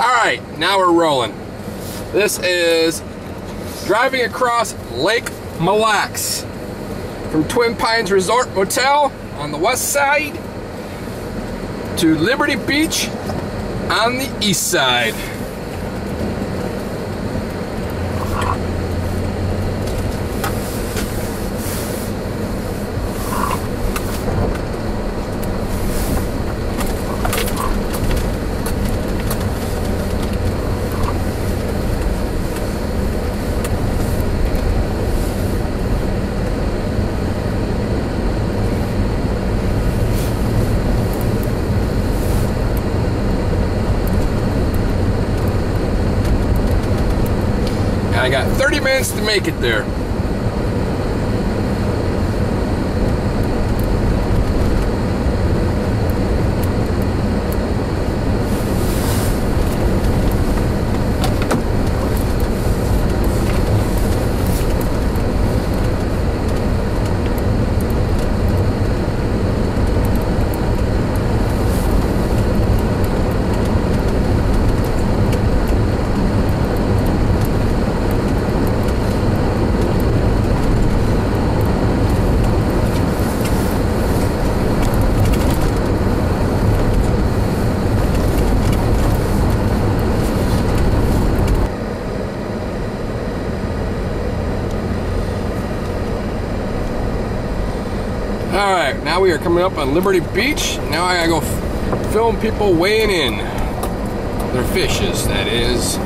Alright, now we're rolling. This is driving across Lake Mille Lacs from Twin Pines Resort Motel on the west side to Liberty Beach on the east side. I got 30 minutes to make it there. Alright, now we are coming up on Liberty Beach. Now I gotta go film people weighing in. Their fishes, that is.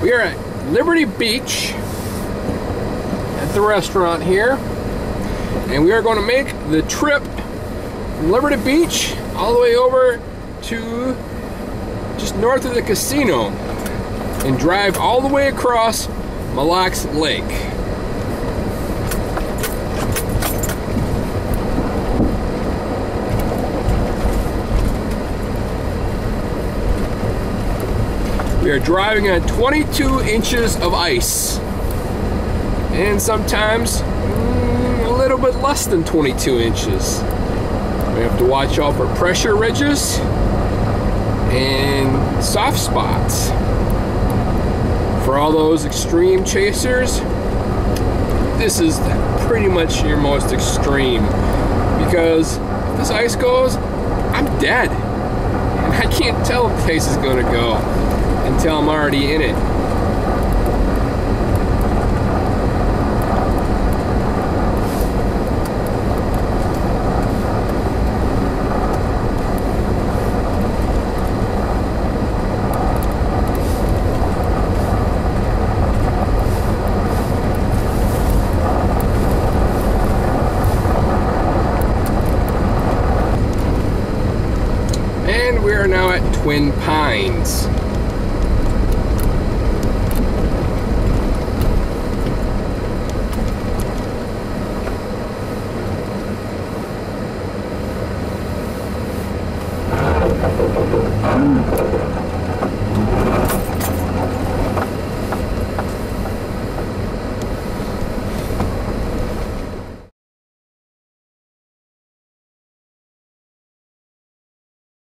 We are at Liberty Beach at the restaurant here. And we are going to make the trip from Liberty Beach all the way over to just north of the casino and drive all the way across Mille Lacs Lake. We are driving on 22 inches of ice and sometimes a little bit less than 22 inches. We have to watch out for pressure ridges and soft spots. For all those extreme chasers, this is pretty much your most extreme, because if this ice goes, I'm dead. And I can't tell if the place is gonna go until I'm already in it. We are now at Twin Pines.